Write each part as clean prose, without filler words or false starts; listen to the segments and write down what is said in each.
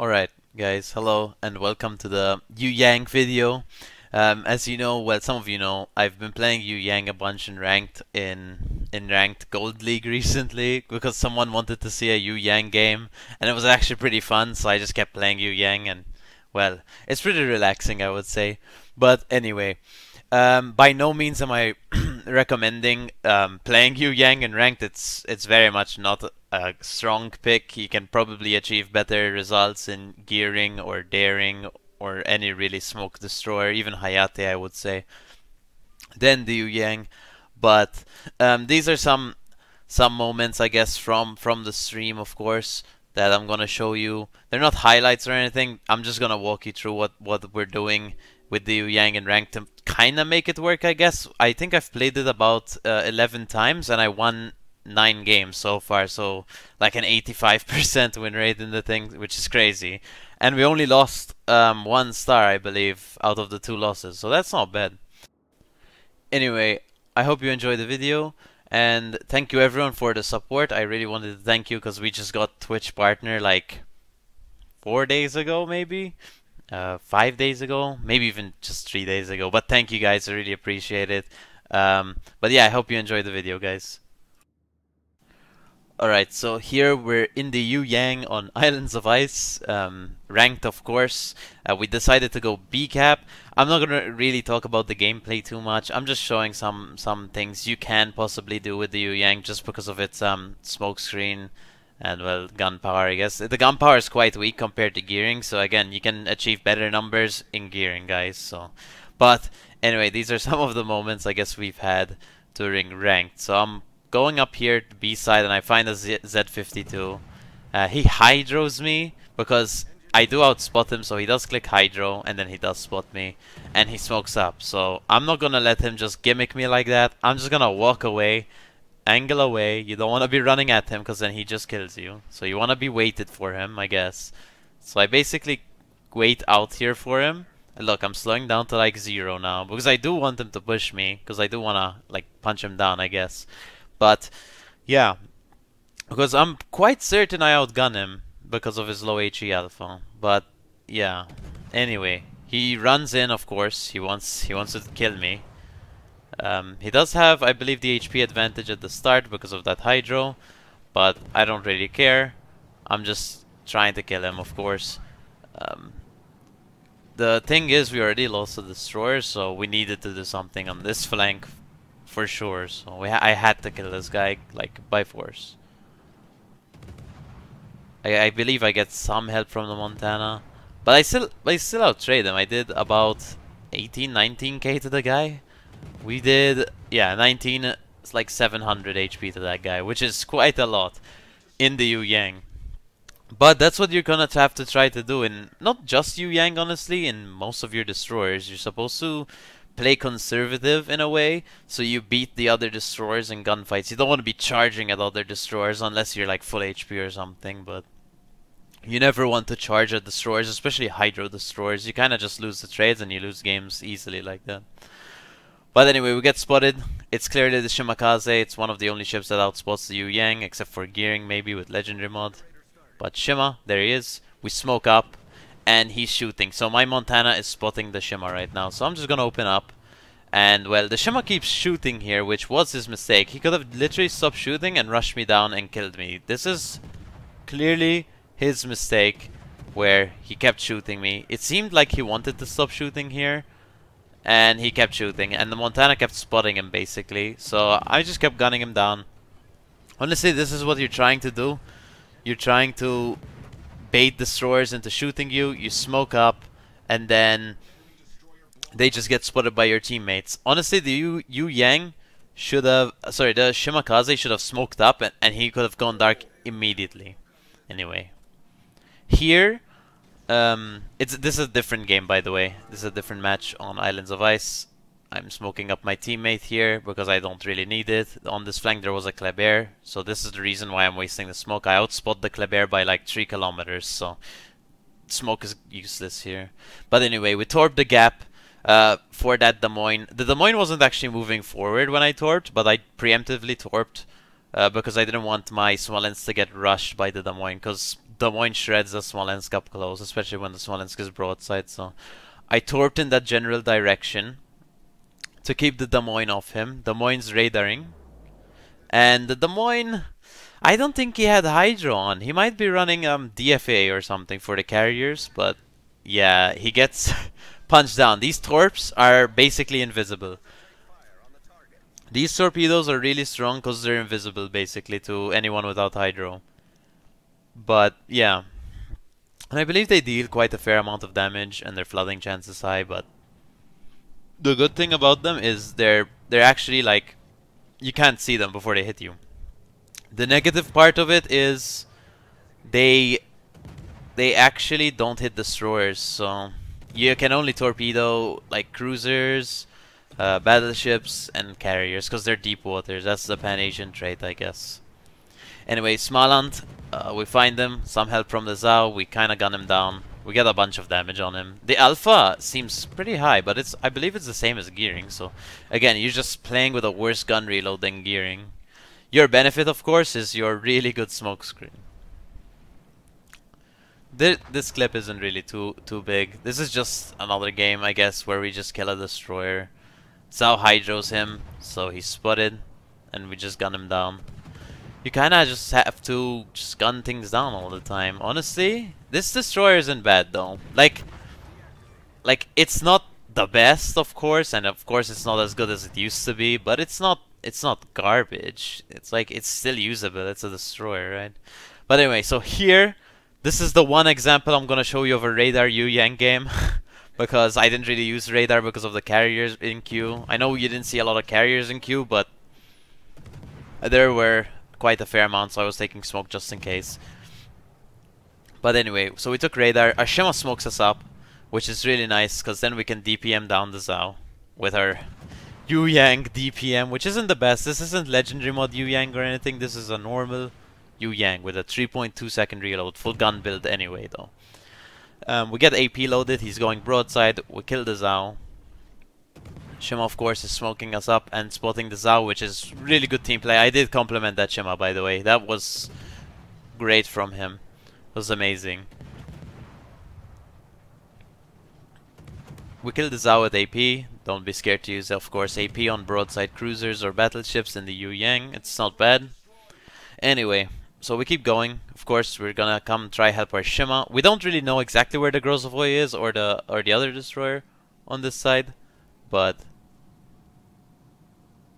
Alright guys, hello and welcome to the Yueyang video. As you know, well, some of you know, I've been playing Yueyang a bunch in ranked Gold League recently because someone wanted to see a Yueyang game and it was actually pretty fun, so I just kept playing Yueyang and, well, it's pretty relaxing I would say. But anyway, by no means am I recommending playing Yueyang in ranked. It's very much not a strong pick. You can probably achieve better results in Gearing or Daring or any really smoke destroyer, even Hayate I would say, than the Yueyang. But these are some moments I guess from the stream, of course, that I'm gonna show you. They're not highlights or anything. I'm just gonna walk you through what we're doing with the Yueyang in ranked to kinda make it work I guess. I think I've played it about 11 times and I won 9 games so far, so like an 85% win rate in the thing, which is crazy. And we only lost 1 star I believe out of the 2 losses, so that's not bad. Anyway, I hope you enjoyed the video and thank you everyone for the support. I really wanted to thank you because we just got Twitch partner like 4 days ago maybe, 5 days ago, maybe even just 3 days ago, but thank you guys, I really appreciate it. But yeah, I hope you enjoyed the video guys. Alright, so here we're in the Yueyang on Islands of Ice, ranked of course. We decided to go B-cap. I'm not gonna really talk about the gameplay too much. I'm just showing some things you can possibly do with the Yueyang just because of its smoke screen and, well, gun power I guess. The gun power is quite weak compared to Gearing, so again, you can achieve better numbers in Gearing guys. So, but anyway, these are some of the moments I guess we've had during ranked. So I'm going up here to B side and I find a Z-52. He hydros me because I do outspot him, so he does click hydro and then he does spot me and he smokes up. So I'm not gonna let him just gimmick me like that. I'm just gonna walk away, angle away. You don't wanna be running at him because then he just kills you. So you wanna be waited for him I guess. So I basically wait out here for him. And look, I'm slowing down to like 0 now because I do want him to push me because I do wanna like punch him down I guess. But yeah, because I'm quite certain I outgun him because of his low HE alpha. But yeah, anyway, he runs in of course. He wants to kill me. He does have, I believe, the HP advantage at the start because of that hydro, but I don't really care. I'm just trying to kill him of course. The thing is, we already lost the destroyer, so we needed to do something on this flank. For sure, so I had to kill this guy like by force. I believe I get some help from the Montana, but I still outtrade him. I did about 18-19k to the guy. We did, yeah, 19. It's like 700 HP to that guy, which is quite a lot in the Yueyang. But that's what you're gonna have to try to do in not just Yueyang, honestly. In most of your destroyers, you're supposed to play conservative in a way, so you beat the other destroyers in gunfights. You don't want to be charging at other destroyers unless you're like full HP or something, but you never want to charge at destroyers, especially hydro destroyers. You kind of just lose the trades and you lose games easily like that. But anyway, we get spotted. It's clearly the Shimakaze. It's one of the only ships that outspots the Yueyang, except for Gearing maybe with legendary mod. But Shima, there he is. We smoke up. And he's shooting, so my Montana is spotting the Shima right now. So I'm just gonna open up, and well, the Shima keeps shooting here, which was his mistake. He could have literally stopped shooting and rushed me down and killed me. This is clearly his mistake, where he kept shooting me. It seemed like he wanted to stop shooting here, and he kept shooting, and the Montana kept spotting him basically. So I just kept gunning him down. Honestly, this is what you're trying to do. You're trying to bait destroyers into shooting you, you smoke up, and then they just get spotted by your teammates. Honestly, the Yueyang should have, sorry, the Shimakaze should have smoked up and he could have gone dark immediately. Anyway, here, this is a different game by the way. This is a different match on Islands of Ice. I'm smoking up my teammate here because I don't really need it. On this flank there was a Kleber, so this is the reason why I'm wasting the smoke. I outspot the Kleber by like 3 kilometers, so smoke is useless here. But anyway, we torped the gap for that Des Moines. The Des Moines wasn't actually moving forward when I torped, but I preemptively torped because I didn't want my Smolensk to get rushed by the Des Moines, because Des Moines shreds the Smolensk up close, especially when the Smolensk is broadside, so I torped in that general direction to keep the Des Moines off him. Des Moines radaring. And the Des Moines, I don't think he had Hydro on. He might be running DFA or something for the carriers, but yeah, he gets punched down. These torps are basically invisible. These torpedoes are really strong because they're invisible basically to anyone without Hydro. But yeah, and I believe they deal quite a fair amount of damage and their flooding chance is high, but the good thing about them is they're actually like, you can't see them before they hit you. The negative part of it is they actually don't hit destroyers, so you can only torpedo like cruisers, battleships, and carriers because they're deep waters. That's the Pan-Asian trait, I guess. Anyway, Smaland, we find him, some help from the Zao, we kinda gun him down. We get a bunch of damage on him. The Alpha seems pretty high, but it's, I believe it's the same as Gearing, so again, you're just playing with a worse gun reload than Gearing. Your benefit, of course, is your really good smoke screen. This clip isn't really too big. This is just another game, I guess, where we just kill a destroyer. Zao hydros him, so he's spotted, and we just gun him down. You kinda just have to just gun things down all the time. Honestly, this destroyer isn't bad though. Like it's not the best, of course, and of course it's not as good as it used to be, but it's not garbage. It's like, it's still usable, it's a destroyer, right? But anyway, so here, this is the one example I'm gonna show you of a radar Yueyang game. Because I didn't really use radar because of the carriers in queue. I know you didn't see a lot of carriers in queue, but there were quite a fair amount, so I was taking smoke just in case. But anyway, so we took radar. Our Shima smokes us up, which is really nice because then we can DPM down the Zao with our Yueyang DPM, which isn't the best. This isn't legendary mod Yueyang or anything. This is a normal Yueyang with a 3.2 second reload, full gun build anyway though. We get AP loaded. He's going broadside. We kill the Zao. Shima, of course, is smoking us up and spotting the Zao, which is really good team play. I did compliment that Shima, by the way. That was great from him. It was amazing. We kill the Zao with AP. Don't be scared to use, of course, AP on broadside cruisers or battleships in the Yueyang. It's not bad. Anyway, so we keep going. Of course, we're gonna come try help our Shima. We don't really know exactly where the Grozovoi is or the other destroyer on this side, but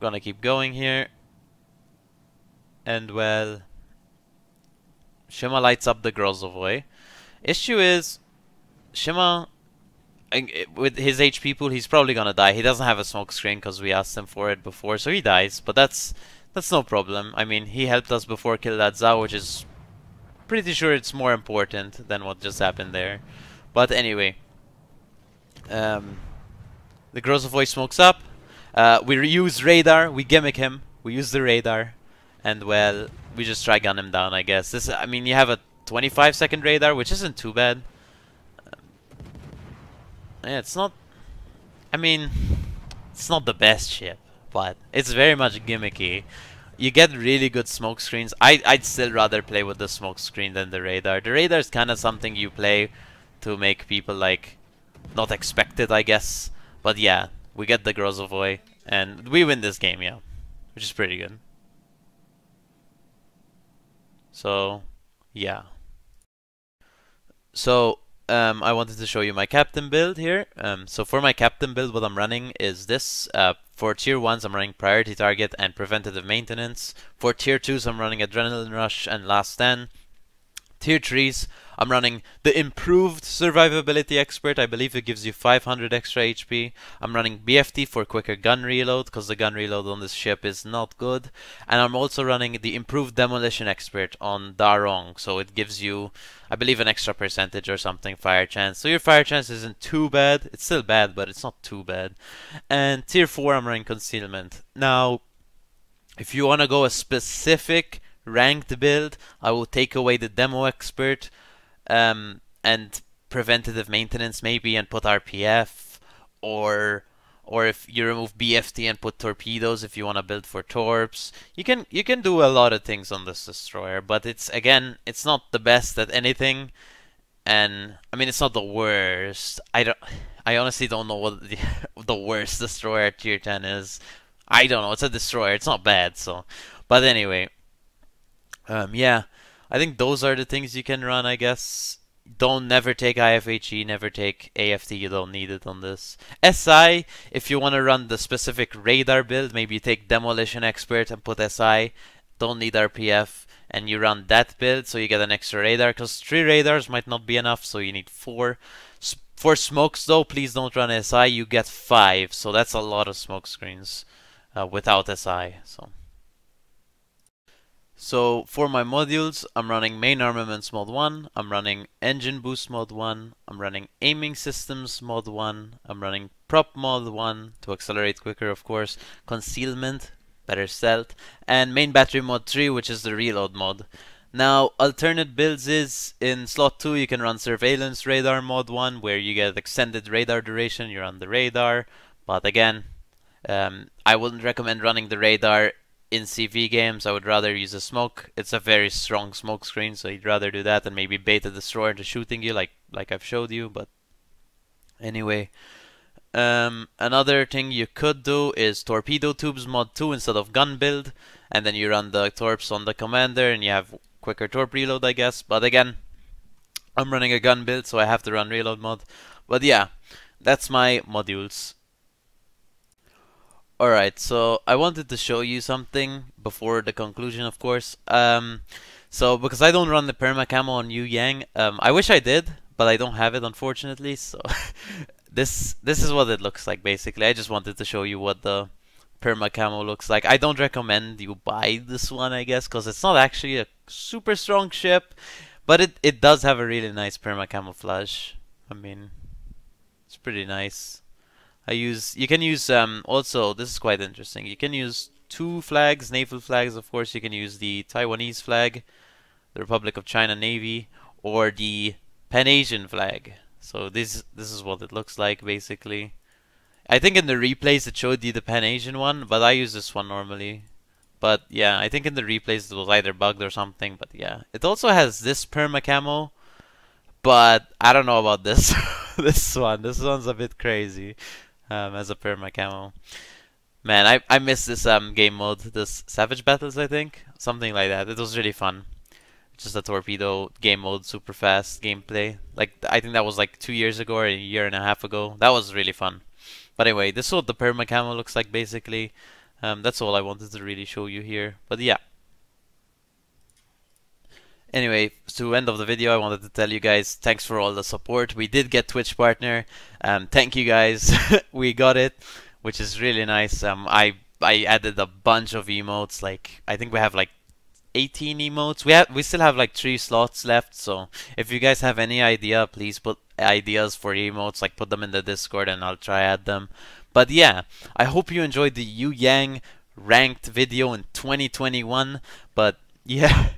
gonna keep going here. And well, Shima lights up the Grozovoi. Issue is, Shima, with his HP pool, he's probably gonna die. He doesn't have a smoke screen because we asked him for it before, so he dies. But that's no problem. I mean, he helped us before kill that Zao, which is pretty sure it's more important than what just happened there. But anyway, the Grozovoi smokes up. We use radar. We gimmick him. We use the radar, and well, we just try gun him down, I guess. This, I mean, you have a 25 second radar, which isn't too bad. Yeah, it's not. I mean, it's not the best ship, but it's very much gimmicky. You get really good smoke screens. I'd still rather play with the smoke screen than the radar. The radar is kind of something you play to make people like not expect it, I guess. But yeah, we get the Grozovoi, and we win this game, yeah. Which is pretty good. So, yeah. So, I wanted to show you my captain build here. So for my captain build, what I'm running is this. For tier 1s, I'm running priority target and preventative maintenance. For tier 2s, I'm running adrenaline rush and last stand. Tier 3s, I'm running the improved survivability expert. I believe it gives you 500 extra HP. I'm running BFT for quicker gun reload because the gun reload on this ship is not good. And I'm also running the improved demolition expert on Daring. So it gives you, I believe, an extra percentage or something fire chance. So your fire chance isn't too bad. It's still bad, but it's not too bad. And tier 4, I'm running concealment. Now, if you want to go a specific ranked build, I will take away the demo expert and preventative maintenance maybe and put RPF or or if you remove BFT and put torpedoes if you want to build for torps. You can do a lot of things on this destroyer, but it's, again, it's not the best at anything, and I mean, it's not the worst. I honestly don't know what the worst destroyer at tier 10 is. I don't know. It's a destroyer. It's not bad. So, but anyway, yeah, I think those are the things you can run, I guess. Don't never take IFHE, never take AFT, you don't need it on this. SI, if you want to run the specific radar build, maybe you take Demolition Expert and put SI, don't need RPF, and you run that build, so you get an extra radar, because 3 radars might not be enough, so you need 4. For smokes though, please don't run SI, you get 5, so that's a lot of smoke screens without SI, so... So for my modules, I'm running main armaments mod 1, I'm running engine boost mod 1, I'm running aiming systems mod 1, I'm running prop mod 1 to accelerate quicker, of course, concealment, better stealth, and main battery mod 3, which is the reload mod. Now, alternate builds is, in slot 2 you can run surveillance radar mod 1, where you get extended radar duration, you're on the radar, but again, I wouldn't recommend running the radar in CV games. I would rather use a smoke. It's a very strong smoke screen, so you'd rather do that than maybe bait a destroyer into shooting you, like I've showed you. But anyway, another thing you could do is torpedo tubes mod 2 instead of gun build, and then you run the torps on the commander, and you have quicker torp reload, I guess. But again, I'm running a gun build, so I have to run reload mod. But yeah, that's my modules. Alright, so I wanted to show you something before the conclusion, of course. So, because I don't run the perma camo on Yueyang, I wish I did, but I don't have it, unfortunately, so this is what it looks like, basically. I just wanted to show you what the perma camo looks like. I don't recommend you buy this one, I guess, because it's not actually a super strong ship, but it does have a really nice perma camouflage. I mean, it's pretty nice. You can use, also, this is quite interesting, you can use 2 flags, naval flags, of course. You can use the Taiwanese flag, the Republic of China Navy, or the Pan-Asian flag. So this is what it looks like, basically. I think in the replays it showed you the Pan-Asian one, but I use this one normally. But yeah, I think in the replays it was either bugged or something, but yeah. It also has this perma camo, but I don't know about this, this one's a bit crazy. As a perma camo, man, I miss this game mode, this Savage Battles, I think, something like that. It was really fun. Just a torpedo game mode, super fast gameplay. Like, I think that was like 2 years ago or a year and a half ago. That was really fun. But anyway, this is what the perma camo looks like, basically. That's all I wanted to really show you here. But yeah. Anyway, to end of the video, I wanted to tell you guys, thanks for all the support. We did get Twitch partner. Thank you guys. We got it, which is really nice. I added a bunch of emotes. Like, I think we have like 18 emotes. We still have like 3 slots left. So if you guys have any idea, please put ideas for emotes. Like, put them in the Discord and I'll try add them. But yeah, I hope you enjoyed the Yueyang ranked video in 2021. But yeah.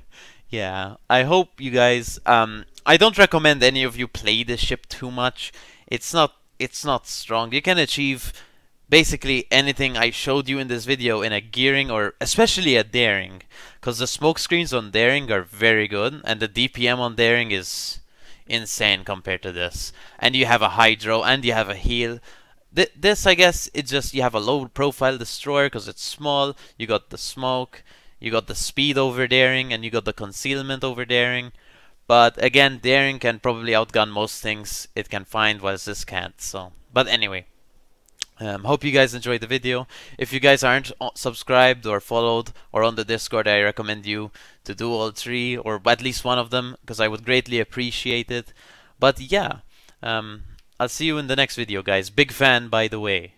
Yeah, I hope you guys, I don't recommend any of you play this ship too much. It's not strong. You can achieve basically anything I showed you in this video in a Gearing, or especially a Daring, because the smoke screens on Daring are very good, and the DPM on Daring is insane compared to this. And you have a hydro, and you have a heal. This, I guess, it's just you have a low profile destroyer because it's small. You got the smoke. You got the speed over Daring, and you got the concealment over Daring. But again, Daring can probably outgun most things it can find, whilst this can't. So, but anyway, hope you guys enjoyed the video. If you guys aren't subscribed or followed or on the Discord, I recommend you to do all 3 or at least one of them, because I would greatly appreciate it. But yeah, I'll see you in the next video, guys. Big fan, by the way.